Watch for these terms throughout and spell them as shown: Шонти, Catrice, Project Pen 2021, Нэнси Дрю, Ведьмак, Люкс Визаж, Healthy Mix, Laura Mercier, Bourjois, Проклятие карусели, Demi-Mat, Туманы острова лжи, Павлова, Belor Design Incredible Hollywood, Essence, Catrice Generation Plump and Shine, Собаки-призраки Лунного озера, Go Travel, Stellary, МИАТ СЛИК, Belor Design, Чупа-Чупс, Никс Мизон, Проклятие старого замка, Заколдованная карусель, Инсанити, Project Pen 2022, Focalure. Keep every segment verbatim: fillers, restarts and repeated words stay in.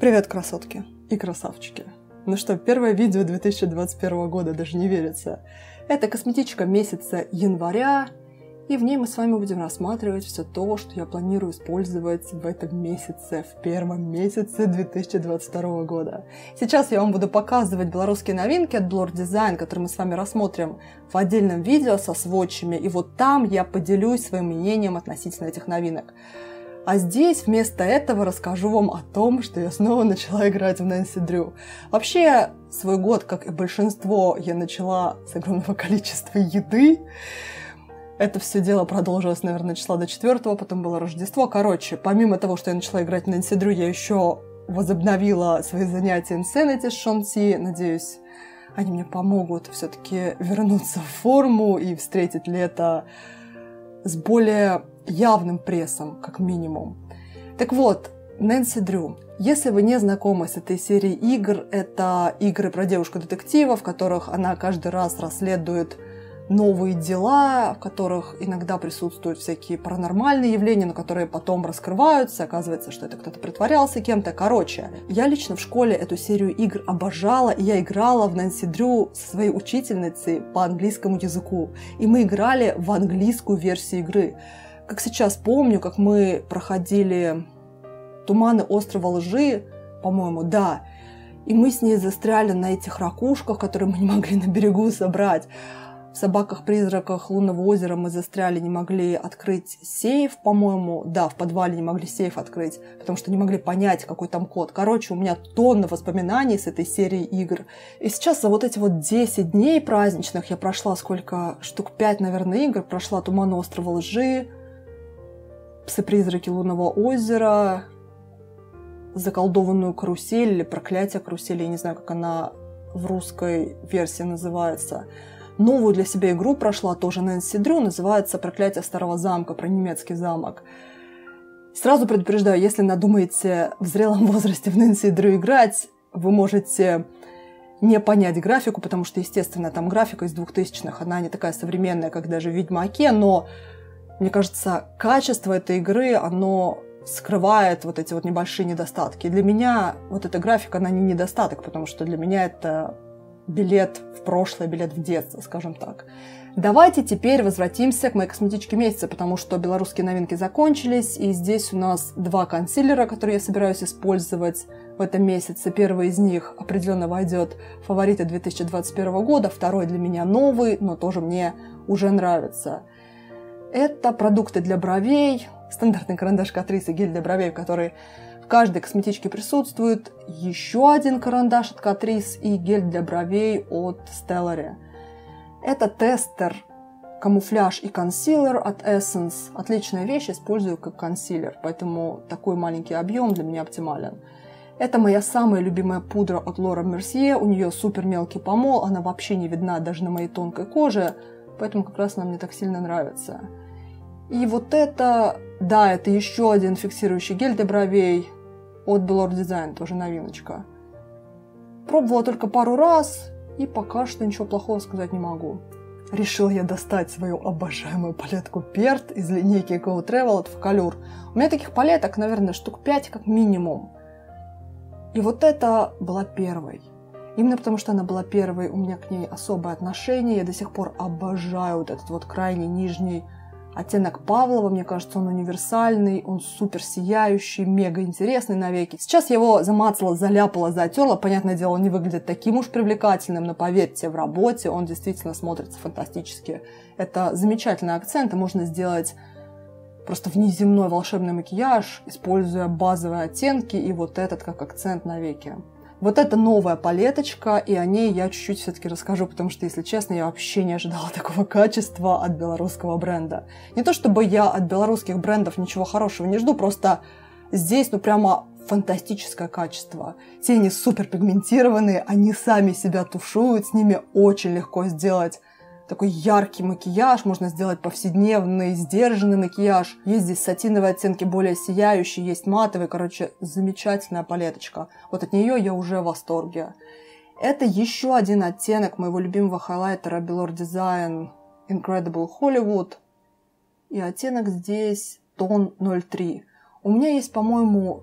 Привет, красотки и красавчики! Ну что, первое видео две тысячи двадцать первого года, даже не верится. Это косметичка месяца января, и в ней мы с вами будем рассматривать все то, что я планирую использовать в этом месяце, в первом месяце две тысячи двадцать второго года. Сейчас я вам буду показывать белорусские новинки от Belor Design, которые мы с вами рассмотрим в отдельном видео со свотчами, и вот там я поделюсь своим мнением относительно этих новинок. А здесь вместо этого расскажу вам о том, что я снова начала играть в Нэнси Дрю. Вообще, свой год, как и большинство, я начала с огромного количества еды. Это все дело продолжилось, наверное, числа до четвёртого, потом было Рождество. Короче, помимо того, что я начала играть в Нэнси Дрю, я еще возобновила свои занятия Инсанити с Шонти. Надеюсь, они мне помогут все-таки вернуться в форму и встретить лето с более явным прессом, как минимум. Так вот, Нэнси Дрю. Если вы не знакомы с этой серией игр, это игры про девушку-детектива, в которых она каждый раз расследует новые дела, в которых иногда присутствуют всякие паранормальные явления, но которые потом раскрываются, оказывается, что это кто-то притворялся кем-то. Короче, я лично в школе эту серию игр обожала, и я играла в Нэнси Дрю со своей учительницей по английскому языку, и мы играли в английскую версию игры. Как сейчас помню, как мы проходили «Туманы острова лжи», по-моему, да, и мы с ней застряли на этих ракушках, которые мы не могли на берегу собрать. В «Собаках-призраках Лунного озера» мы застряли, не могли открыть сейф, по-моему. Да, в подвале не могли сейф открыть, потому что не могли понять, какой там код. Короче, у меня тонна воспоминаний с этой серии игр. И сейчас за вот эти вот десять дней праздничных я прошла сколько? Штук пять, наверное, игр. Прошла «Туманы острова лжи», «Призраки Лунного озера», «Заколдованную карусель» или «Проклятие карусели», я не знаю, как она в русской версии называется. Новую для себя игру прошла тоже Нэнси Дрю, называется «Проклятие старого замка», про немецкий замок. Сразу предупреждаю, если надумаете в зрелом возрасте в Нэнси Дрю играть, вы можете не понять графику, потому что, естественно, там графика из двухтысячных, она не такая современная, как даже в «Ведьмаке», но мне кажется, качество этой игры, оно скрывает вот эти вот небольшие недостатки. И для меня вот эта графика, она не недостаток, потому что для меня это билет в прошлое, билет в детство, скажем так. Давайте теперь возвратимся к моей косметичке месяца, потому что белорусские новинки закончились, и здесь у нас два консилера, которые я собираюсь использовать в этом месяце. Первый из них определенно войдет в фавориты две тысячи двадцать первого года, второй для меня новый, но тоже мне уже нравится. Это продукты для бровей, стандартный карандаш Catrice, гель для бровей, который в каждой косметичке присутствует, еще один карандаш от Catrice и гель для бровей от Stellary. Это тестер, камуфляж и консилер от Essence. Отличная вещь, использую как консилер, поэтому такой маленький объем для меня оптимален. Это моя самая любимая пудра от Laura Mercier, у нее супер мелкий помол, она вообще не видна даже на моей тонкой коже, поэтому как раз она мне так сильно нравится. И вот это, да, это еще один фиксирующий гель для бровей от Belor Design, тоже новиночка. Пробовала только пару раз, и пока что ничего плохого сказать не могу. Решила я достать свою обожаемую палетку Перт из линейки Go Travel от Focalure. У меня таких палеток, наверное, штук пять как минимум. И вот это была первой. Именно потому, что она была первой, у меня к ней особое отношение. Я до сих пор обожаю вот этот вот крайний нижний оттенок Павлова. Мне кажется, он универсальный, он супер сияющий, мега интересный навеки. Сейчас я его замацала, заляпала, затерла. Понятное дело, он не выглядит таким уж привлекательным, но поверьте, в работе он действительно смотрится фантастически. Это замечательный акцент, и можно сделать просто внеземной волшебный макияж, используя базовые оттенки и вот этот как акцент навеки. Вот это новая палеточка, и о ней я чуть-чуть все-таки расскажу, потому что, если честно, я вообще не ожидала такого качества от белорусского бренда. Не то чтобы я от белорусских брендов ничего хорошего не жду, просто здесь ну прямо фантастическое качество. Тени супер пигментированные, они сами себя тушуют, с ними очень легко сделать такой яркий макияж, можно сделать повседневный, сдержанный макияж. Есть здесь сатиновые оттенки, более сияющие, есть матовые. Короче, замечательная палеточка. Вот от нее я уже в восторге. Это еще один оттенок моего любимого хайлайтера Belor Design Incredible Hollywood. И оттенок здесь тон ноль три. У меня есть, по-моему,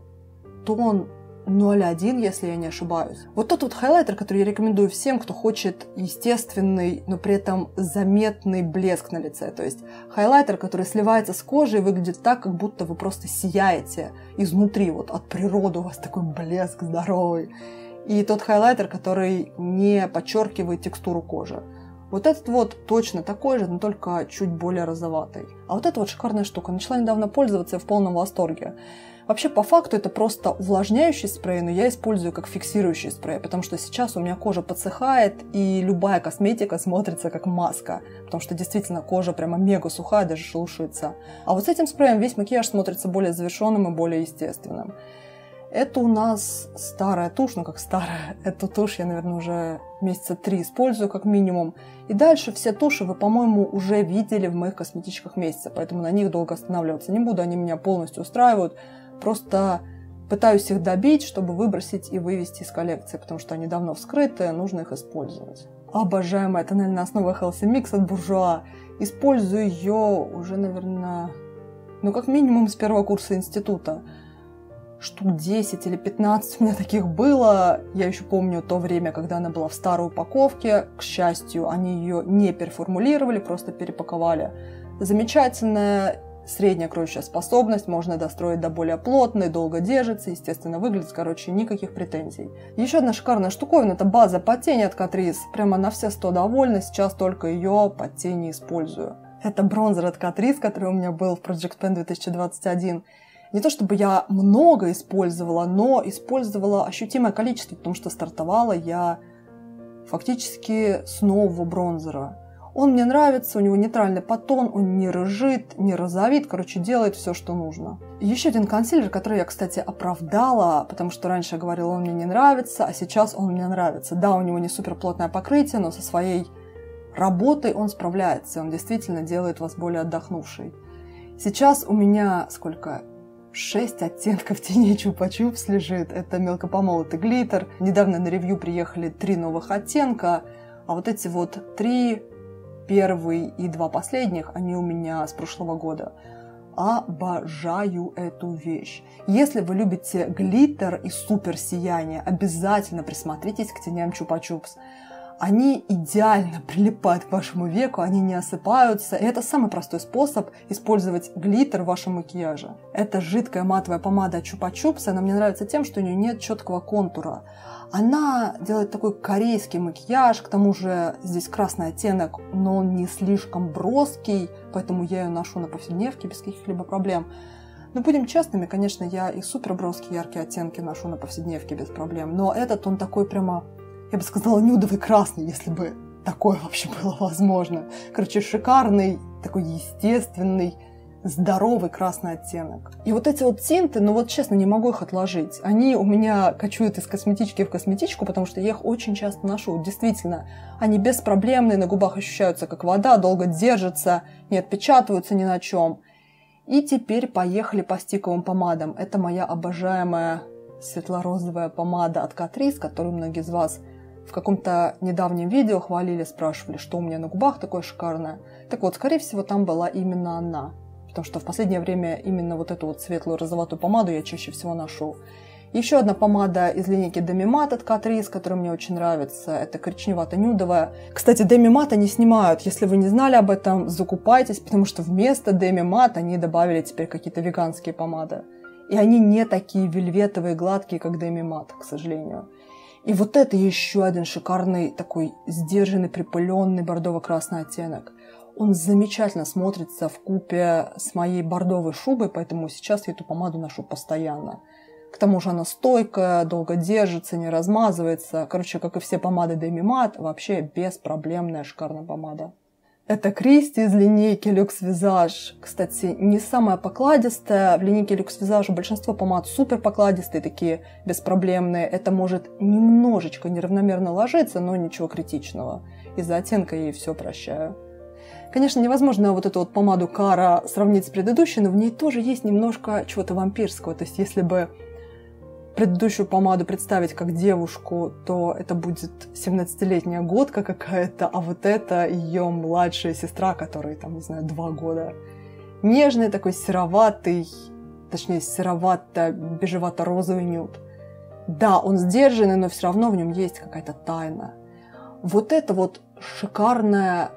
тон ноль один, если я не ошибаюсь. Вот тот вот хайлайтер, который я рекомендую всем, кто хочет естественный, но при этом заметный блеск на лице. То есть хайлайтер, который сливается с кожей и выглядит так, как будто вы просто сияете изнутри, вот от природы у вас такой блеск здоровый. И тот хайлайтер, который не подчеркивает текстуру кожи. Вот этот вот точно такой же, но только чуть более розоватый. А вот эта вот шикарная штука. Начала недавно пользоваться и в полном восторге. Вообще, по факту, это просто увлажняющий спрей, но я использую как фиксирующий спрей, потому что сейчас у меня кожа подсыхает, и любая косметика смотрится как маска, потому что действительно кожа прямо мега сухая, даже шелушится. А вот с этим спреем весь макияж смотрится более завершенным и более естественным. Это у нас старая тушь, ну как старая, эту тушь я, наверное, уже месяца три использую как минимум. И дальше все туши вы, по-моему, уже видели в моих косметичках месяца, поэтому на них долго останавливаться не буду, они меня полностью устраивают. Просто пытаюсь их добить, чтобы выбросить и вывести из коллекции, потому что они давно вскрыты, нужно их использовать. Обожаемая тональная основа Healthy Mix от Bourjois. Использую ее уже, наверное, ну как минимум с первого курса института. Штук десять или пятнадцать у меня таких было. Я еще помню то время, когда она была в старой упаковке. К счастью, они ее не переформулировали, просто перепаковали. Замечательная средняя кроющая способность. Можно достроить до более плотной, долго держится, естественно выглядит. Короче, никаких претензий. Еще одна шикарная штуковина. Это база под тени от Catrice. Прямо на все сто довольна. Сейчас только ее под тени использую. Это бронзер от Catrice, который у меня был в Project Pen две тысячи двадцать один. Не то чтобы я много использовала, но использовала ощутимое количество, потому что стартовала я фактически с нового бронзера. Он мне нравится, у него нейтральный подтон, он не рыжит, не розовит, короче, делает все, что нужно. Еще один консилер, который я, кстати, оправдала, потому что раньше я говорила, он мне не нравится, а сейчас он мне нравится. Да, у него не суперплотное покрытие, но со своей работой он справляется, он действительно делает вас более отдохнувшей. Сейчас у меня сколько... шесть оттенков тени Чупа-Чупс лежит. Это мелкопомолотый глиттер. Недавно на ревью приехали три новых оттенка. А вот эти вот три, первый и два последних, они у меня с прошлого года. Обожаю эту вещь. Если вы любите глиттер и супер сияние, обязательно присмотритесь к теням Чупа-Чупс. Они идеально прилипают к вашему веку, они не осыпаются. И это самый простой способ использовать глиттер в вашем макияже. Это жидкая матовая помада от Чупа-Чупс. Она мне нравится тем, что у нее нет четкого контура. Она делает такой корейский макияж. К тому же здесь красный оттенок, но он не слишком броский. Поэтому я ее ношу на повседневке без каких-либо проблем. Но будем честными, конечно, я и супер броские яркие оттенки ношу на повседневке без проблем. Но этот он такой прямо... Я бы сказала, нюдовый красный, если бы такое вообще было возможно. Короче, шикарный, такой естественный, здоровый красный оттенок. И вот эти вот тинты, ну вот честно, не могу их отложить. Они у меня кочуют из косметички в косметичку, потому что я их очень часто ношу. Действительно, они беспроблемные, на губах ощущаются как вода, долго держатся, не отпечатываются ни на чем. И теперь поехали по стиковым помадам. Это моя обожаемая светло-розовая помада от Catrice, которую многие из вас в каком-то недавнем видео хвалили, спрашивали, что у меня на губах такое шикарное. Так вот, скорее всего, там была именно она. Потому что в последнее время именно вот эту вот светлую розоватую помаду я чаще всего ношу. Еще одна помада из линейки Demi-Mat от Catrice, которая мне очень нравится. Это коричневато-нюдовая. Кстати, Demi-Mat они снимают. Если вы не знали об этом, закупайтесь, потому что вместо Demi-Mat они добавили теперь какие-то веганские помады. И они не такие вельветовые, гладкие, как Demi-Mat, к сожалению. И вот это еще один шикарный, такой сдержанный, припыленный бордово-красный оттенок. Он замечательно смотрится в купе с моей бордовой шубой, поэтому сейчас я эту помаду ношу постоянно. К тому же она стойкая, долго держится, не размазывается. Короче, как и все помады Demi-Mat, вообще беспроблемная шикарная помада. Это Кристи из линейки Люкс Визаж. Кстати, не самая покладистая. В линейке Люкс Визаж большинство помад супер покладистые, такие беспроблемные. Это может немножечко неравномерно ложиться, но ничего критичного. Из-за оттенка я ей все прощаю. Конечно, невозможно вот эту вот помаду Кара сравнить с предыдущей, но в ней тоже есть немножко чего-то вампирского. То есть, если бы предыдущую помаду представить как девушку, то это будет семнадцатилетняя годка какая-то, а вот это ее младшая сестра, которой, там, не знаю, два года. Нежный такой сероватый, точнее серовато-бежевато-розовый нюд. Да, он сдержанный, но все равно в нем есть какая-то тайна. Вот это вот шикарная,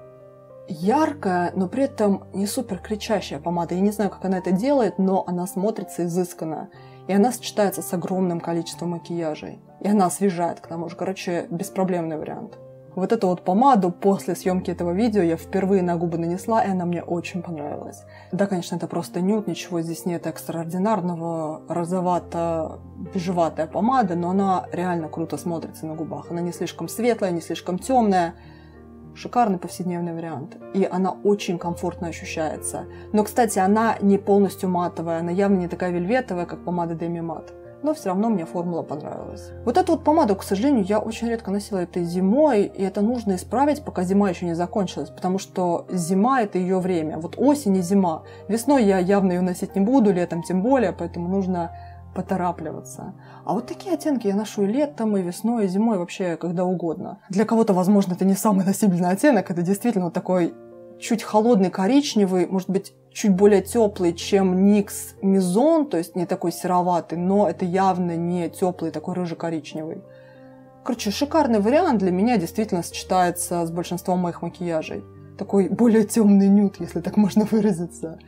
яркая, но при этом не супер кричащая помада. Я не знаю, как она это делает, но она смотрится изысканно. И она сочетается с огромным количеством макияжей. И она освежает, к тому же. Короче, беспроблемный вариант. Вот эту вот помаду после съемки этого видео я впервые на губы нанесла, и она мне очень понравилась. Да, конечно, это просто нюд, ничего здесь нет экстраординарного, розовато-бежеватая помада, но она реально круто смотрится на губах. Она не слишком светлая, не слишком темная. Шикарный повседневный вариант. И она очень комфортно ощущается. Но, кстати, она не полностью матовая, она явно не такая вельветовая, как помада Demi-Mat. Но все равно мне формула понравилась. Вот эту вот помаду, к сожалению, я очень редко носила этой зимой, и это нужно исправить, пока зима еще не закончилась, потому что зима — это ее время. Вот осень и зима. Весной я явно ее носить не буду, летом тем более, поэтому нужно поторапливаться. А вот такие оттенки я ношу и летом, и весной, и зимой, вообще когда угодно. Для кого-то, возможно, это не самый носибельный оттенок, это действительно вот такой чуть холодный коричневый, может быть, чуть более теплый, чем Никс Мизон, то есть не такой сероватый, но это явно не теплый, такой рыже-коричневый. Короче, шикарный вариант, для меня действительно сочетается с большинством моих макияжей. Такой более темный нюд, если так можно выразиться.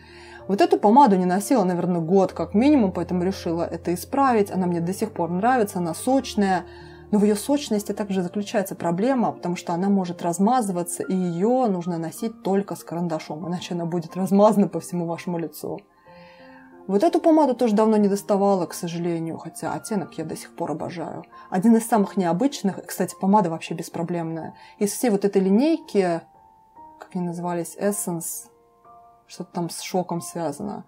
Вот эту помаду не носила, наверное, год как минимум, поэтому решила это исправить. Она мне до сих пор нравится, она сочная. Но в ее сочности также заключается проблема, потому что она может размазываться, и ее нужно носить только с карандашом, иначе она будет размазана по всему вашему лицу. Вот эту помаду тоже давно не доставала, к сожалению, хотя оттенок я до сих пор обожаю. Один из самых необычных, и, кстати, помада вообще беспроблемная. Из всей вот этой линейки, как они назывались, Essence, что-то там с шоком связано.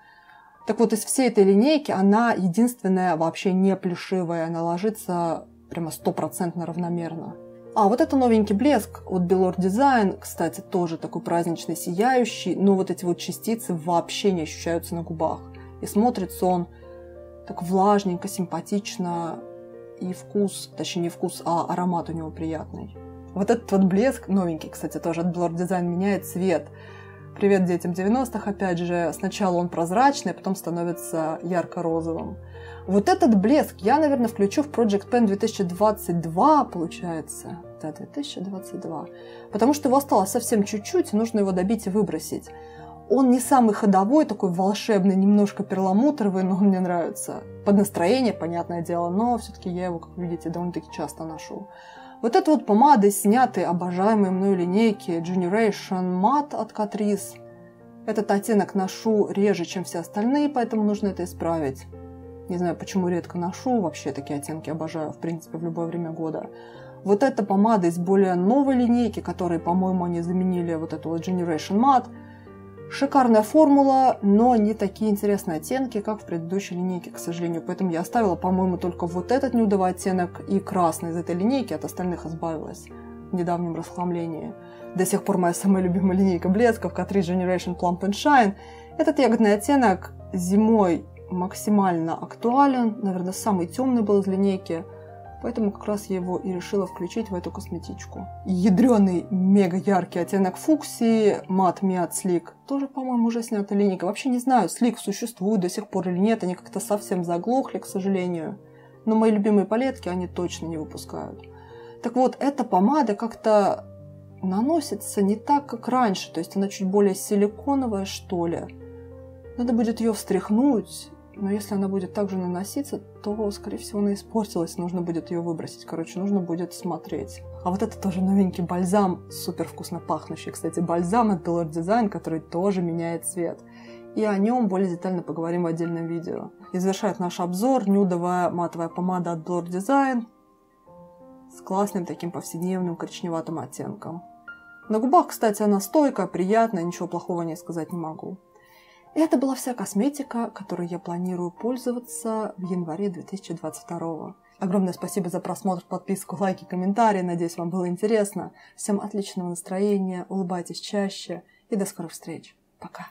Так вот, из всей этой линейки она единственная вообще не плюшевая, она ложится прямо стопроцентно равномерно. А вот это новенький блеск от Belor Design, кстати, тоже такой праздничный, сияющий, но вот эти вот частицы вообще не ощущаются на губах. И смотрится он так влажненько, симпатично, и вкус, точнее не вкус, а аромат у него приятный. Вот этот вот блеск, новенький, кстати, тоже от Belor Design, меняет цвет. Привет детям девяностых, опять же, сначала он прозрачный, а потом становится ярко-розовым. Вот этот блеск я, наверное, включу в Project Pen две тысячи двадцать два, получается. Да, две тысячи двадцать два. Потому что его осталось совсем чуть-чуть, нужно его добить и выбросить. Он не самый ходовой, такой волшебный, немножко перламутровый, но он мне нравится. Под настроение, понятное дело, но все-таки я его, как видите, довольно-таки часто ношу. Вот эта вот помада из снятой обожаемой мной линейки Generation Matte от Catrice. Этот оттенок ношу реже, чем все остальные, поэтому нужно это исправить. Не знаю, почему редко ношу, вообще такие оттенки обожаю, в принципе, в любое время года. Вот эта помада из более новой линейки, которой, по-моему, они заменили вот эту вот Generation Matte. Шикарная формула, но не такие интересные оттенки, как в предыдущей линейке, к сожалению. Поэтому я оставила, по-моему, только вот этот нюдовый оттенок и красный из этой линейки, от остальных избавилась в недавнем расхламлении. До сих пор моя самая любимая линейка блесков, Catrice Generation Plump and Shine. Этот ягодный оттенок зимой максимально актуален, наверное, самый темный был из линейки. Поэтому как раз я его и решила включить в эту косметичку. Ядреный, мега яркий оттенок фуксии, мат МИАТ СЛИК. Тоже, по-моему, уже снята линейка. Вообще не знаю, СЛИК существует до сих пор или нет. Они как-то совсем заглохли, к сожалению. Но мои любимые палетки они точно не выпускают. Так вот, эта помада как-то наносится не так, как раньше. То есть она чуть более силиконовая, что ли. Надо будет ее встряхнуть. Но если она будет также наноситься, то, скорее всего, она испортилась. Нужно будет ее выбросить. Короче, нужно будет смотреть. А вот это тоже новенький бальзам. Супер вкусно пахнущий, кстати, бальзам от Belor Design, который тоже меняет цвет. И о нем более детально поговорим в отдельном видео. И завершает наш обзор нюдовая матовая помада от Belor Design с классным таким повседневным коричневатым оттенком. На губах, кстати, она стойкая, приятная. Ничего плохого о ней сказать не могу. И это была вся косметика, которой я планирую пользоваться в январе две тысячи двадцать второго. Огромное спасибо за просмотр, подписку, лайки, комментарии. Надеюсь, вам было интересно. Всем отличного настроения, улыбайтесь чаще и до скорых встреч. Пока!